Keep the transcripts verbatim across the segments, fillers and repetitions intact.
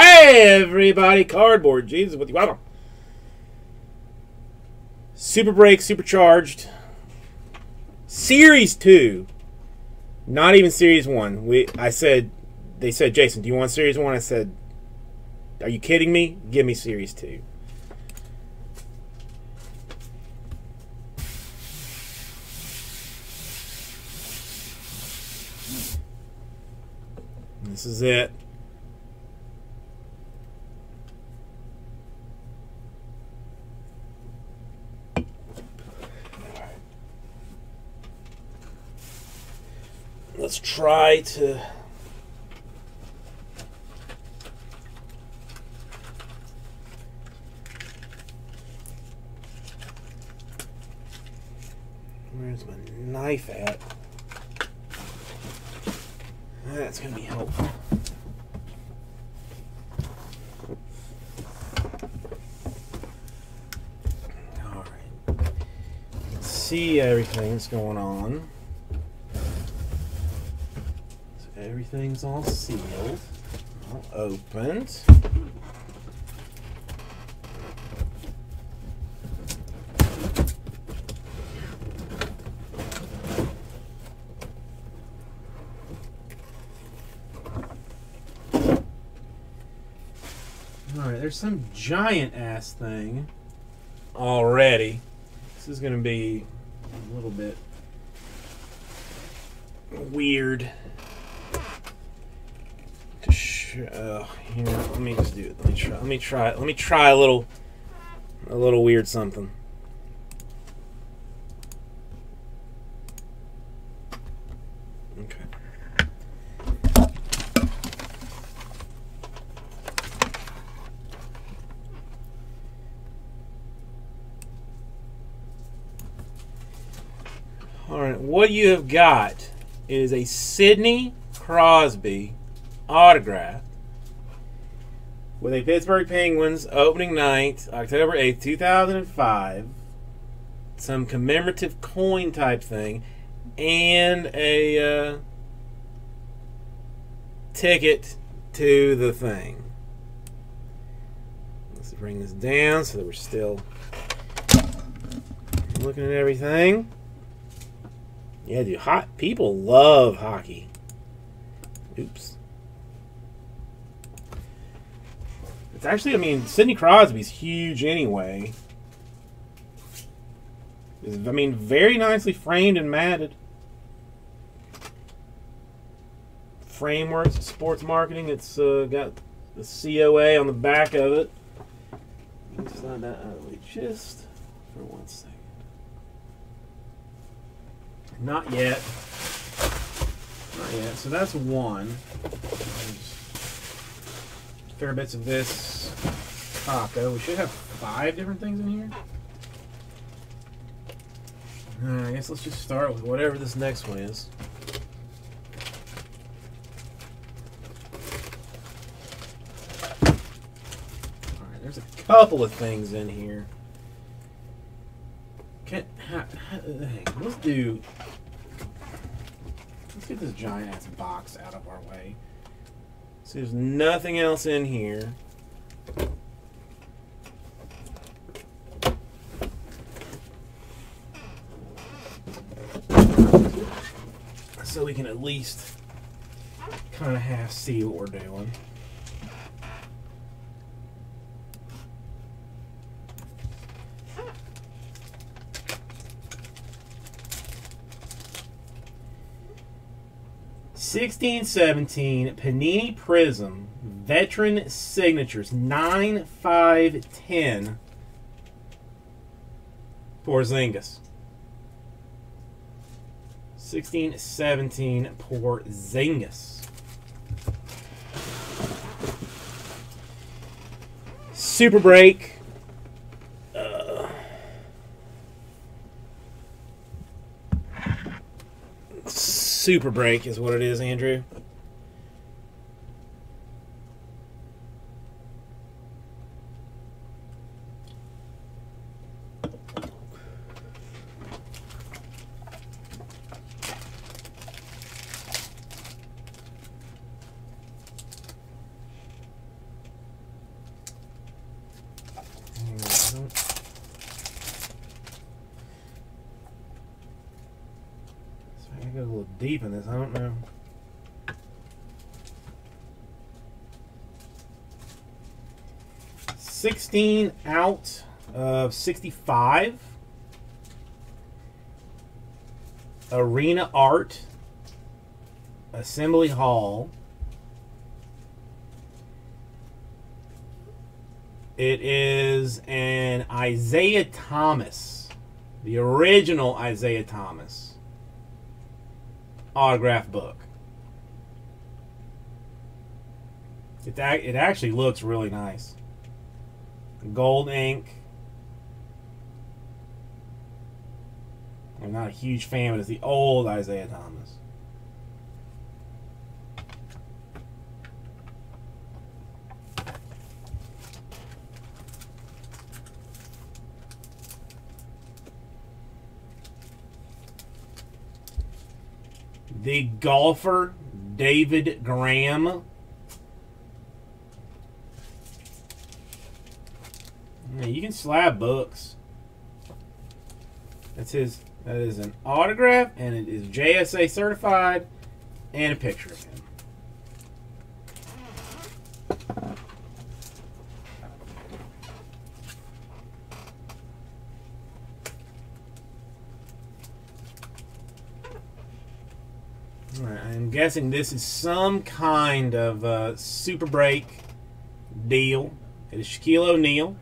Hey, everybody, Cardboard Jesus with you. Welcome. Super Break, Supercharged. Series two. Not even Series one. We, I said, they said, Jason, do you want Series one? I said, are you kidding me? Give me Series two. This is it. Let's try to where's my knife at? That's gonna be helpful. All right. Let's see everything that's going on. Everything's all sealed, all opened. Alright, there's some giant ass thing already. This is going to be a little bit weird. Uh, here, let me just do it. Let me try. Let me try. Let me try a little, a little weird something. Okay. All right. What you have got is a Sidney Crosby autograph with a Pittsburgh Penguins opening night, October eighth, two thousand five, some commemorative coin type thing, and a uh, ticket to the thing. Let's bring this down so that we're still looking at everything. Yeah, dude, hot people love hockey. Oops. It's actually, I mean, Sidney Crosby's huge anyway. It's, I mean, very nicely framed and matted. Frameworks, sports marketing. It's uh, got the C O A on the back of it. Let me slide that out of the way just for one second. Not yet. Not yet. So that's one. Fair bits of this taco. We should have five different things in here. Alright, I guess let's just start with whatever this next one is. Alright, there's a couple of things in here. Can't, ha, ha, dang, let's do. Let's get this giant ass box out of our way. So there's nothing else in here. So we can at least kind of half see what we're doing. sixteen seventeen Panini Prism Veteran Signatures nine five ten Porzingis. sixteen seventeen Porzingis. Super Break. Uh, Super Break is what it is, Andrew. deep in this, I don't know. sixteen out of sixty-five. Arena Art. Assembly Hall. It is an Isaiah Thomas. The original Isaiah Thomas. Autograph book. It, it actually looks really nice. Gold ink. I'm not a huge fan, but it's the old Isaiah Thomas. The golfer, David Graham. You can slab books. That's his. That is an autograph, and it is J S A certified, and a picture of him. All right, I'm guessing this is some kind of uh, super break deal. It is Shaquille O'Neal.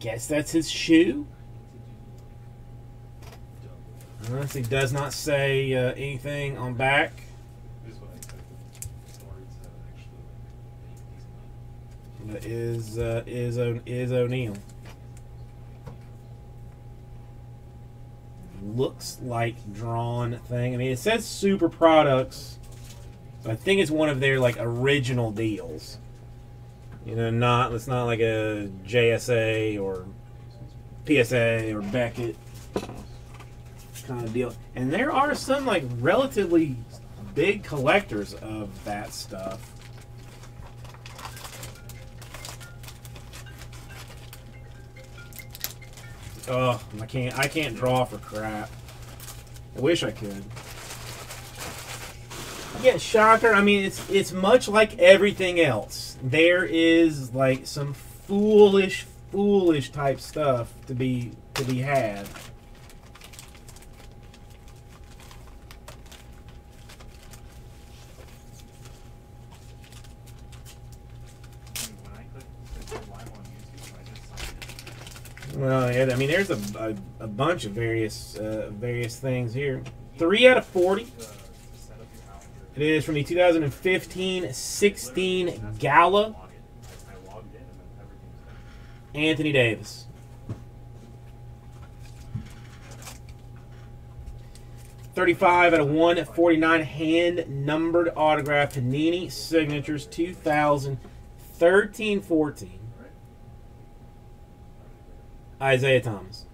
Guess that's his shoe. Unless he does not say uh, anything on back. But is uh, is is O'Neal. Looks like drawn thing. I mean, it says Super Products, but I think it's one of their like original deals. You know, not it's not like a J S A or P S A or Beckett kind of deal. And there are some like relatively big collectors of that stuff. Oh, I can't I can't draw for crap. I wish I could. Yeah, shocker. I mean, it's it's much like everything else. There is like some foolish, foolish type stuff to be to be had. Well, yeah. I mean, there's a a, a bunch of various uh, various things here. Three out of forty. It is from the two thousand fifteen sixteen Gala. Anthony Davis. thirty-five out of one forty-nine hand-numbered autograph. Panini Signatures two thousand thirteen fourteen. Isaiah Thomas.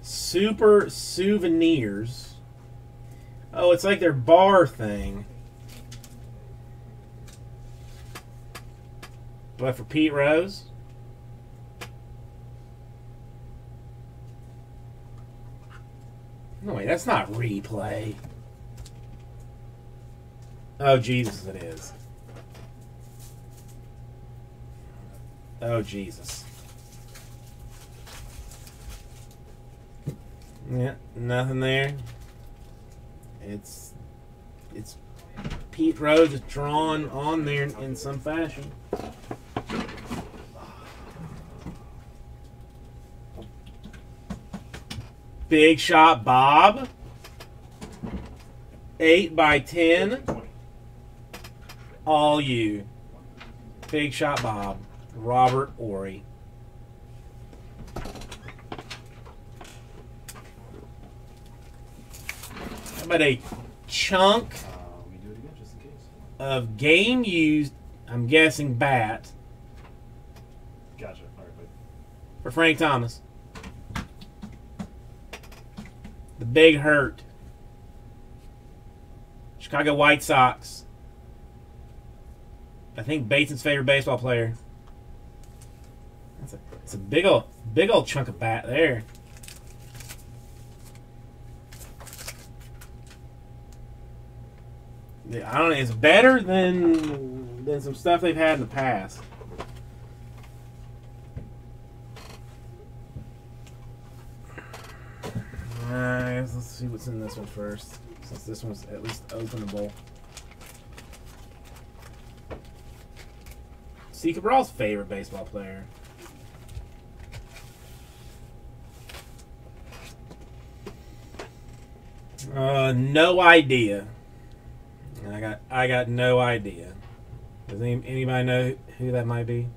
Super Souvenirs. Oh, it's like their bar thing. But for Pete Rose. No, wait, that's not replay. Oh, Jesus, it is. Oh, Jesus. Yeah, nothing there. It's it's Pete Rose is drawn on there in some fashion. Big Shot Bob. Eight by ten. All you. Big Shot Bob. Robert Ory. But a chunk of game used, I'm guessing bat. Gotcha. All right, for Frank Thomas. The Big Hurt. Chicago White Sox. I think Bateson's favorite baseball player. That's a, it's a big old, big old chunk of bat there. I don't know. It's better than than some stuff they've had in the past. All right, let's see what's in this one first, since this one's at least openable. C. Cabral's favorite baseball player. Uh, no idea. I got, I got no idea. Does any, anybody know who that might be?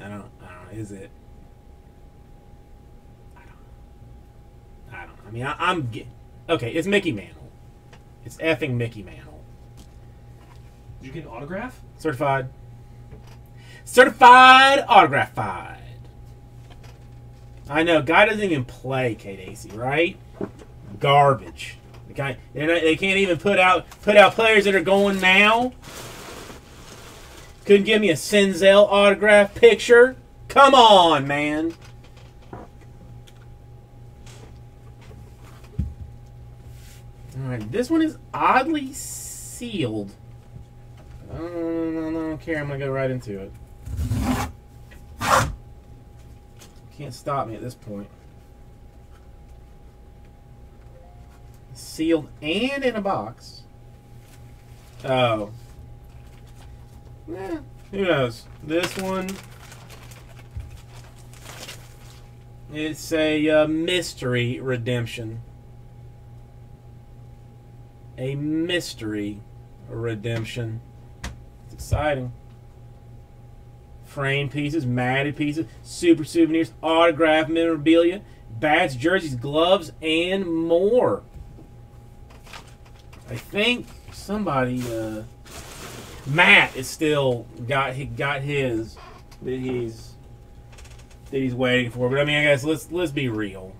I don't, I don't know. Is it? I don't. I don't. I mean, I, I'm. Okay, it's Mickey Mantle. It's effing Mickey Mantle. Did you get an autograph? Certified. Certified autographified. I know. Guy doesn't even play, Kate Acey, right? Garbage. The guy, they're not, they can't even put out put out players that are going now. Couldn't give me a Senzel autograph picture? Come on, man. Alright, this one is oddly sealed. I don't, I don't, I don't care. I'm going to go right into it. Can't stop me at this point. Sealed and in a box. Oh. Eh, who knows? This one, it's a uh, mystery redemption. A mystery redemption. It's exciting. Frame pieces, matted pieces, super souvenirs, autograph memorabilia, bats, jerseys, gloves, and more. I think somebody, uh, Matt is still got he got his that he's that he's waiting for. But I mean, I guess let's let's be real.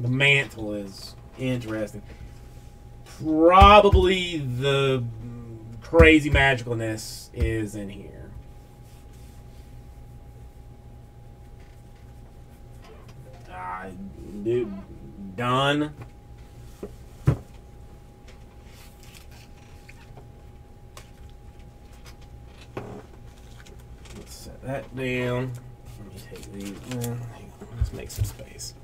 The Mantle is interesting. Probably the crazy magicalness is in here. Dude, done. Let's set that down. Let me take these. Let's make some space.